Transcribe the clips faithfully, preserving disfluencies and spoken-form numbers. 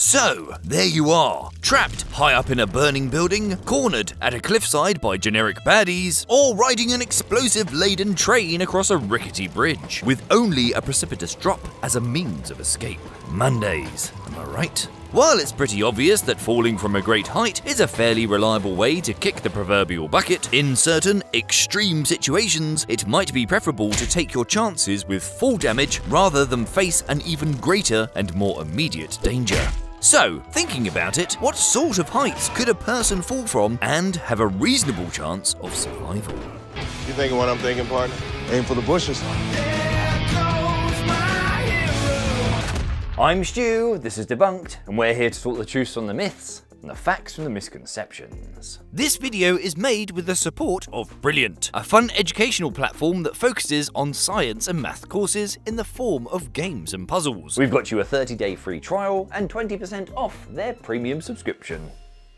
So, there you are, trapped high up in a burning building, cornered at a cliffside by generic baddies, or riding an explosive-laden train across a rickety bridge, with only a precipitous drop as a means of escape. Mondays, am I right? While it's pretty obvious that falling from a great height is a fairly reliable way to kick the proverbial bucket, in certain extreme situations it might be preferable to take your chances with fall damage rather than face an even greater and more immediate danger. So, thinking about it, what sort of heights could a person fall from and have a reasonable chance of survival? You thinking what I'm thinking, partner? Aim for the bushes. I'm Stu, this is Debunked, and we're here to sort the truth from the myths and the facts from the misconceptions. This video is made with the support of Brilliant, a fun educational platform that focuses on science and math courses in the form of games and puzzles. We've got you a thirty day free trial and twenty percent off their premium subscription.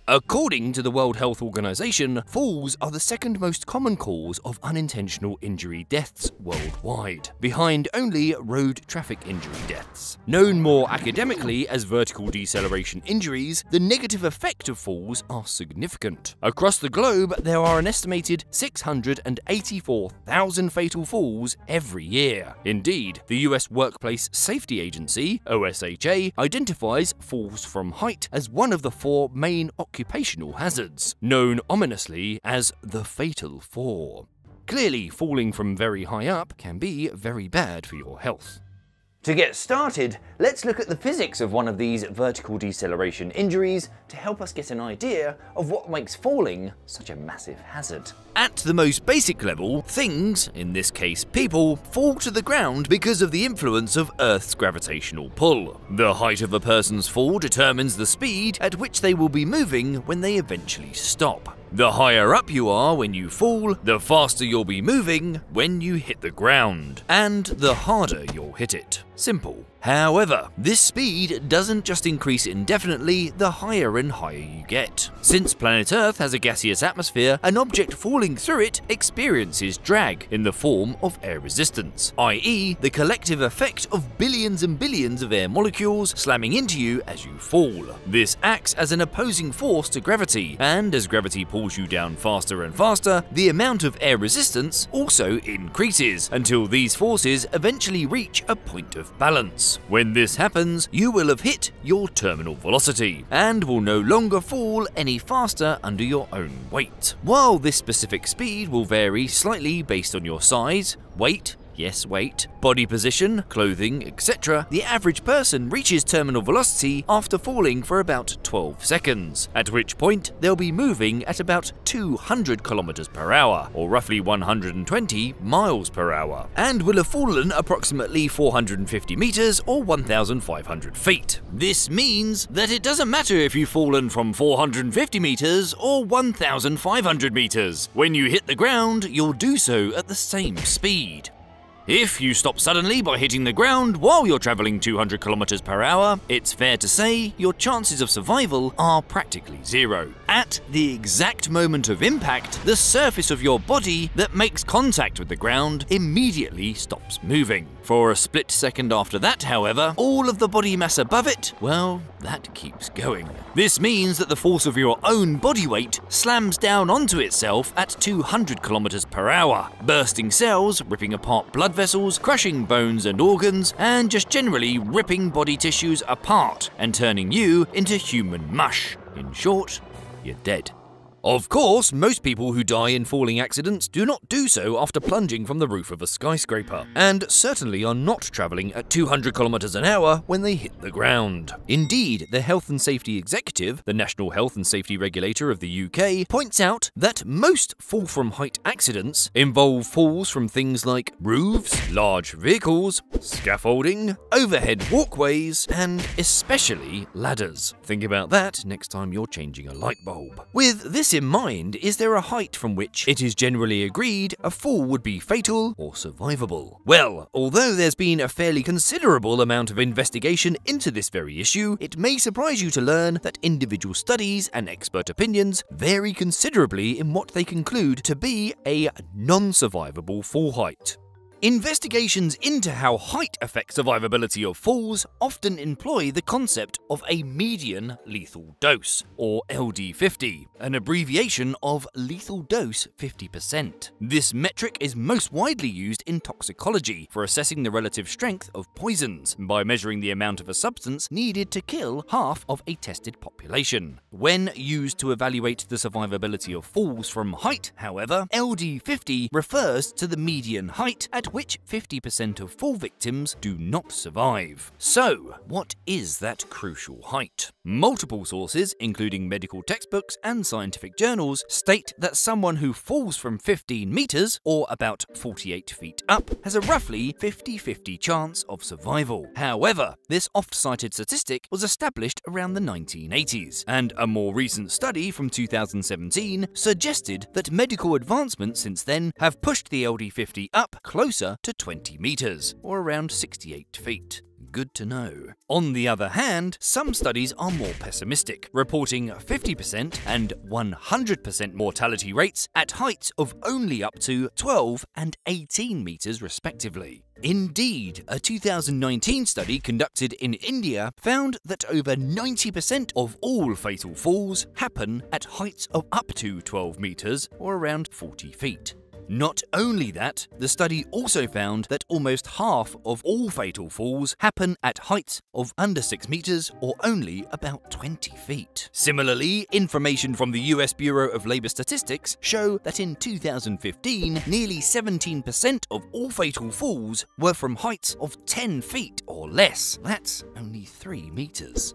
According to the World Health Organization, falls are the second most common cause of unintentional injury deaths worldwide, behind only road traffic injury deaths. Known more academically as vertical deceleration injuries, the negative effect of falls are significant. Across the globe, there are an estimated six hundred eighty-four thousand fatal falls every year. Indeed, the U S Workplace Safety Agency, O S H A, identifies falls from height as one of the four main occupational occupational hazards, known ominously as the Fatal Four. Clearly, falling from very high up can be very bad for your health. To get started, let's look at the physics of one of these vertical deceleration injuries to help us get an idea of what makes falling such a massive hazard. At the most basic level, things, in this case people, fall to the ground because of the influence of Earth's gravitational pull. The height of a person's fall determines the speed at which they will be moving when they eventually stop. The higher up you are when you fall, the faster you'll be moving when you hit the ground, and the harder you'll hit it. Simple. However, this speed doesn't just increase indefinitely the higher and higher you get. Since planet Earth has a gaseous atmosphere, an object falling through it experiences drag in the form of air resistance, that is the collective effect of billions and billions of air molecules slamming into you as you fall. This acts as an opposing force to gravity, and as gravity pulls you down faster and faster, the amount of air resistance also increases until these forces eventually reach a point of balance. When this happens, you will have hit your terminal velocity and will no longer fall any faster under your own weight. While this specific speed will vary slightly based on your size, weight, yes weight, body position, clothing, et cetera, the average person reaches terminal velocity after falling for about twelve seconds, at which point they'll be moving at about two hundred kilometers per hour, or roughly one hundred twenty miles per hour, and will have fallen approximately four hundred fifty meters or one thousand five hundred feet. This means that it doesn't matter if you've fallen from four hundred fifty meters or one thousand five hundred meters. When you hit the ground, you'll do so at the same speed. If you stop suddenly by hitting the ground while you're traveling two hundred kilometers per hour, it's fair to say your chances of survival are practically zero. At the exact moment of impact, the surface of your body that makes contact with the ground immediately stops moving. For a split second after that, however, all of the body mass above it, well, that keeps going. This means that the force of your own body weight slams down onto itself at two hundred kilometers per hour, bursting cells, ripping apart blood vessels, crushing bones and organs, and just generally ripping body tissues apart and turning you into human mush. In short, you're dead. Of course, most people who die in falling accidents do not do so after plunging from the roof of a skyscraper, and certainly are not travelling at two hundred kilometers an hour when they hit the ground. Indeed, the Health and Safety Executive, the National Health and Safety Regulator of the U K, points out that most fall-from-height accidents involve falls from things like roofs, large vehicles, scaffolding, overhead walkways, and especially ladders. Think about that next time you're changing a light bulb. With this in mind, is there a height from which it is generally agreed a fall would be fatal or survivable? Well, although there's been a fairly considerable amount of investigation into this very issue, it may surprise you to learn that individual studies and expert opinions vary considerably in what they conclude to be a non-survivable fall height. Investigations into how height affects survivability of falls often employ the concept of a median lethal dose, or L D fifty, an abbreviation of lethal dose fifty percent. This metric is most widely used in toxicology for assessing the relative strength of poisons by measuring the amount of a substance needed to kill half of a tested population. When used to evaluate the survivability of falls from height, however, L D fifty refers to the median height at which fifty percent of fall victims do not survive. So, what is that crucial height? Multiple sources, including medical textbooks and scientific journals, state that someone who falls from fifteen meters, or about forty-eight feet up, has a roughly fifty fifty chance of survival. However, this oft-cited statistic was established around the nineteen eighties, and a more recent study from two thousand seventeen suggested that medical advancements since then have pushed the L D fifty up closer to twenty meters, or around sixty-eight feet. Good to know. On the other hand, some studies are more pessimistic, reporting fifty percent and one hundred percent mortality rates at heights of only up to twelve and eighteen meters respectively. Indeed, a two thousand nineteen study conducted in India found that over ninety percent of all fatal falls happen at heights of up to twelve meters, or around forty feet. Not only that, the study also found that almost half of all fatal falls happen at heights of under six meters, or only about twenty feet. Similarly, information from the U S Bureau of Labor Statistics show that in two thousand fifteen, nearly seventeen percent of all fatal falls were from heights of ten feet or less. That's only three meters.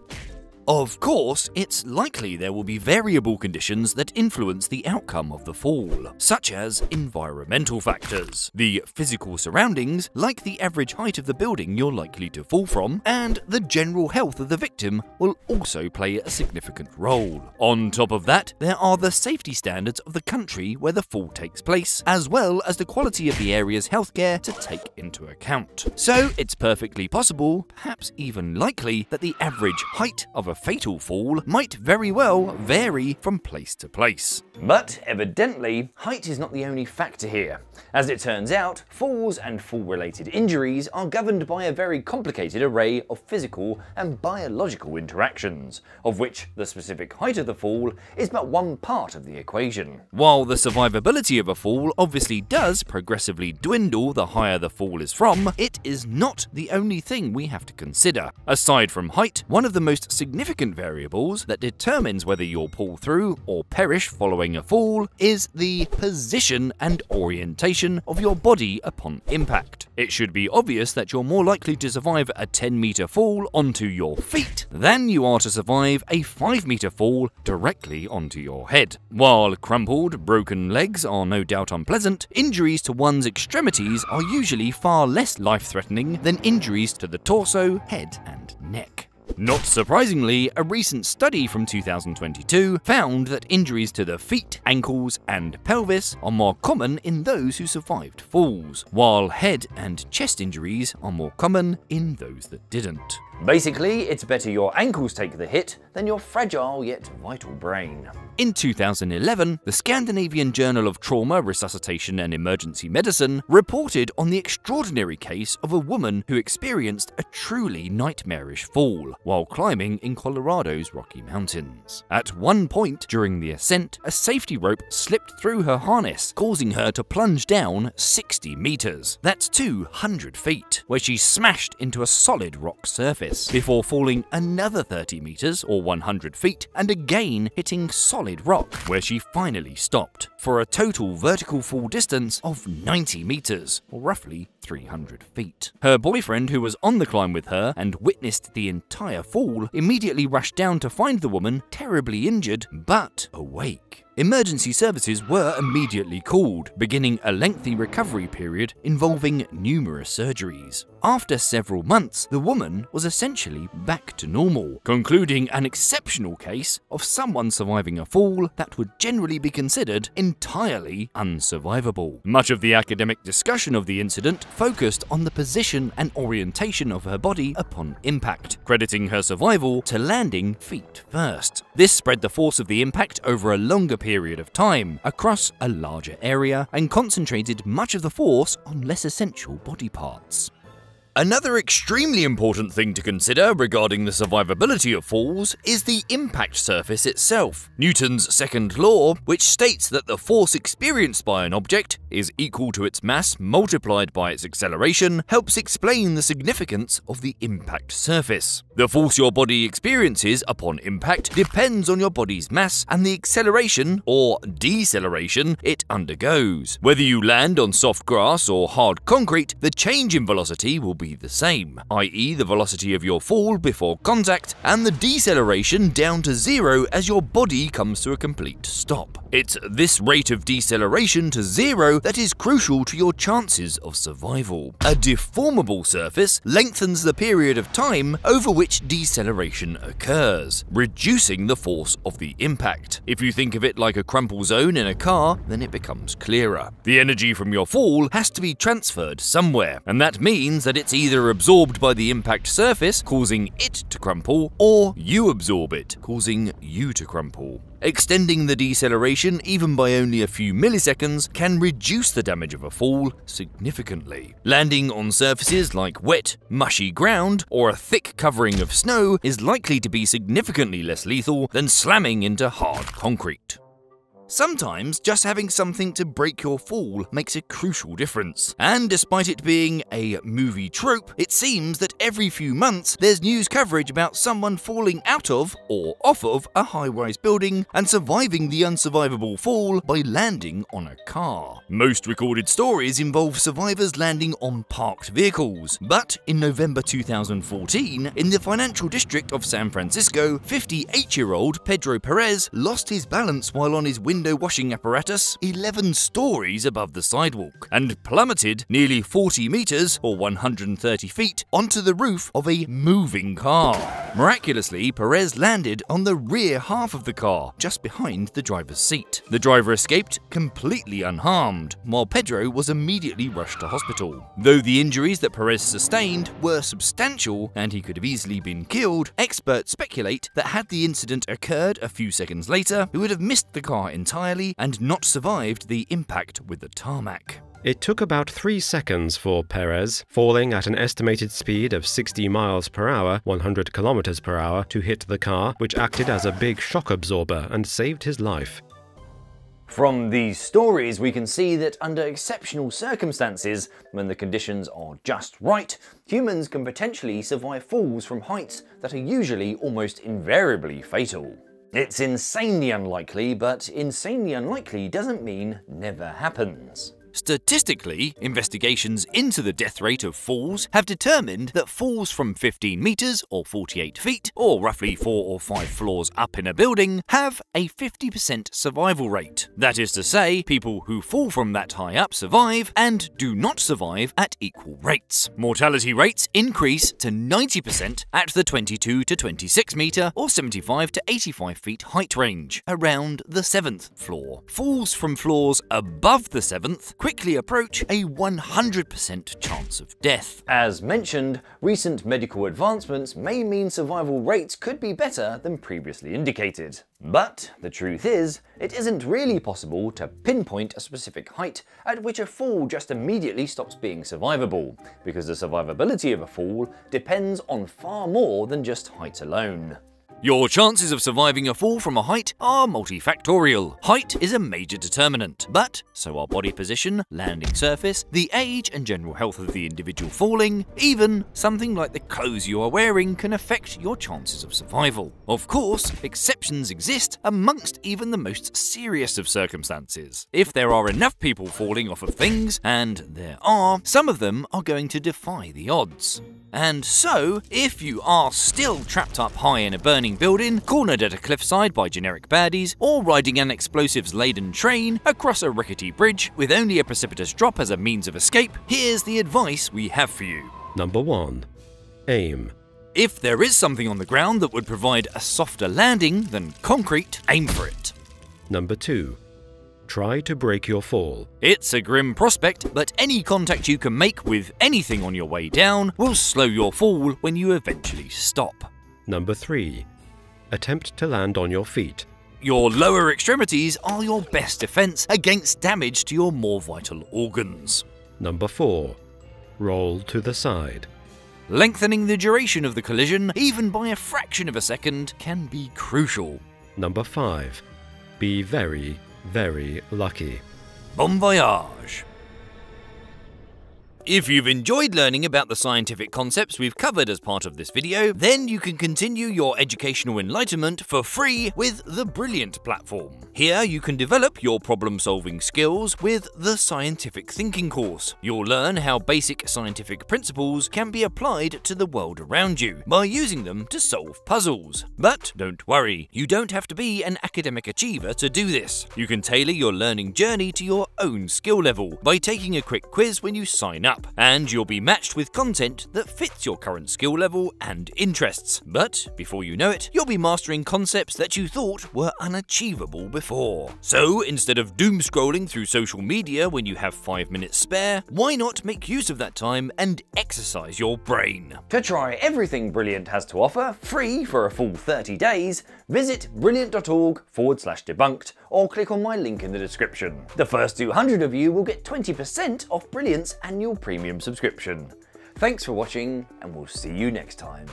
Of course, it's likely there will be variable conditions that influence the outcome of the fall, such as environmental factors, the physical surroundings, like the average height of the building you're likely to fall from, and the general health of the victim will also play a significant role. On top of that, there are the safety standards of the country where the fall takes place, as well as the quality of the area's healthcare to take into account. So it's perfectly possible, perhaps even likely, that the average height of a fatal fall might very well vary from place to place. But evidently, height is not the only factor here. As it turns out, falls and fall-related injuries are governed by a very complicated array of physical and biological interactions, of which the specific height of the fall is but one part of the equation. While the survivability of a fall obviously does progressively dwindle the higher the fall is from, it is not the only thing we have to consider. Aside from height, one of the most significant variables that determines whether you'll pull through or perish following a fall is the position and orientation of your body upon impact. It should be obvious that you're more likely to survive a ten meter fall onto your feet than you are to survive a five meter fall directly onto your head. While crumpled, broken legs are no doubt unpleasant, injuries to one's extremities are usually far less life-threatening than injuries to the torso, head, and neck. Not surprisingly, a recent study from two thousand twenty-two found that injuries to the feet, ankles, and pelvis are more common in those who survived falls, while head and chest injuries are more common in those that didn't. Basically, it's better your ankles take the hit than your fragile yet vital brain. In two thousand eleven, the Scandinavian Journal of Trauma, Resuscitation and Emergency Medicine reported on the extraordinary case of a woman who experienced a truly nightmarish fall while climbing in Colorado's Rocky Mountains. At one point during the ascent, a safety rope slipped through her harness, causing her to plunge down sixty meters, that's two hundred feet, where she smashed into a solid rock surface, before falling another thirty meters, or one hundred feet, and again hitting solid rock, where she finally stopped, for a total vertical fall distance of ninety meters, or roughly three hundred feet. Her boyfriend, who was on the climb with her and witnessed the entire fall, immediately rushed down to find the woman terribly injured but awake. Emergency services were immediately called, beginning a lengthy recovery period involving numerous surgeries. After several months, the woman was essentially back to normal, concluding an exceptional case of someone surviving a fall that would generally be considered entirely unsurvivable. Much of the academic discussion of the incident focused on the position and orientation of her body upon impact, crediting her survival to landing feet first. This spread the force of the impact over a longer period of time, across a larger area, and concentrated much of the force on less essential body parts. Another extremely important thing to consider regarding the survivability of falls is the impact surface itself, Newton's second law, which states that the force experienced by an object is equal to its mass multiplied by its acceleration, helps explain the significance of the impact surface. The force your body experiences upon impact depends on your body's mass and the acceleration or deceleration it undergoes. Whether you land on soft grass or hard concrete, the change in velocity will be the same, that is the velocity of your fall before contact and the deceleration down to zero as your body comes to a complete stop. It's this rate of deceleration to zero that is crucial to your chances of survival. A deformable surface lengthens the period of time over which deceleration occurs, reducing the force of the impact. If you think of it like a crumple zone in a car, then it becomes clearer. The energy from your fall has to be transferred somewhere, and that means that it's either absorbed by the impact surface, causing it to crumple, or you absorb it, causing you to crumple. Extending the deceleration, even by only a few milliseconds, can reduce the damage of a fall significantly. Landing on surfaces like wet, mushy ground or a thick covering of snow is likely to be significantly less lethal than slamming into hard concrete. Sometimes just having something to break your fall makes a crucial difference, and despite it being a movie trope, it seems that every few months there's news coverage about someone falling out of or off of a high-rise building and surviving the unsurvivable fall by landing on a car. Most recorded stories involve survivors landing on parked vehicles, but in November two thousand fourteen, in the financial district of San Francisco, fifty-eight-year-old Pedro Perez lost his balance while on his window window washing apparatus eleven stories above the sidewalk and plummeted nearly forty meters or one hundred thirty feet onto the roof of a moving car. Miraculously, Perez landed on the rear half of the car, just behind the driver's seat. The driver escaped completely unharmed, while Pedro was immediately rushed to hospital. Though the injuries that Perez sustained were substantial and he could have easily been killed, experts speculate that had the incident occurred a few seconds later, he would have missed the car entirely and not survived the impact with the tarmac. It took about three seconds for Perez, falling at an estimated speed of sixty miles per hour, one hundred kilometers per hour, to hit the car, which acted as a big shock absorber and saved his life. From these stories, we can see that under exceptional circumstances, when the conditions are just right, humans can potentially survive falls from heights that are usually almost invariably fatal. It's insanely unlikely, but insanely unlikely doesn't mean never happens. Statistically, investigations into the death rate of falls have determined that falls from fifteen meters or forty-eight feet, or roughly four or five floors up in a building, have a fifty percent survival rate. That is to say, people who fall from that high up survive and do not survive at equal rates. Mortality rates increase to ninety percent at the twenty-two to twenty-six meter or seventy-five to eighty-five feet height range, around the seventh floor. Falls from floors above the seventh quickly approach a one hundred percent chance of death. As mentioned, recent medical advancements may mean survival rates could be better than previously indicated. But the truth is, it isn't really possible to pinpoint a specific height at which a fall just immediately stops being survivable, because the survivability of a fall depends on far more than just height alone. Your chances of surviving a fall from a height are multifactorial. Height is a major determinant, but so are body position, landing surface, the age and general health of the individual falling. Even something like the clothes you are wearing can affect your chances of survival. Of course, exceptions exist amongst even the most serious of circumstances. If there are enough people falling off of things, and there are, some of them are going to defy the odds. And so, if you are still trapped up high in a burning building, cornered at a cliffside by generic baddies, or riding an explosives-laden train across a rickety bridge with only a precipitous drop as a means of escape, here's the advice we have for you. Number one. Aim. If there is something on the ground that would provide a softer landing than concrete, aim for it. Number two. Try to break your fall. It's a grim prospect, but any contact you can make with anything on your way down will slow your fall when you eventually stop. Number three. Attempt to land on your feet. Your lower extremities are your best defense against damage to your more vital organs. Number four. Roll to the side. Lengthening the duration of the collision, even by a fraction of a second, can be crucial. Number five. Be very, very lucky. Bon voyage! If you've enjoyed learning about the scientific concepts we've covered as part of this video, then you can continue your educational enlightenment for free with the Brilliant platform. Here you can develop your problem-solving skills with the Scientific Thinking course. You'll learn how basic scientific principles can be applied to the world around you by using them to solve puzzles. But don't worry, you don't have to be an academic achiever to do this. You can tailor your learning journey to your own skill level by taking a quick quiz when you sign up. And you'll be matched with content that fits your current skill level and interests. But before you know it, you'll be mastering concepts that you thought were unachievable before. So instead of doom scrolling through social media when you have five minutes spare, why not make use of that time and exercise your brain? To try everything Brilliant has to offer free for a full thirty days, visit brilliant.org forward slash debunked or click on my link in the description. The first two hundred of you will get twenty percent off Brilliant's annual premium subscription. Thanks for watching, and we'll see you next time.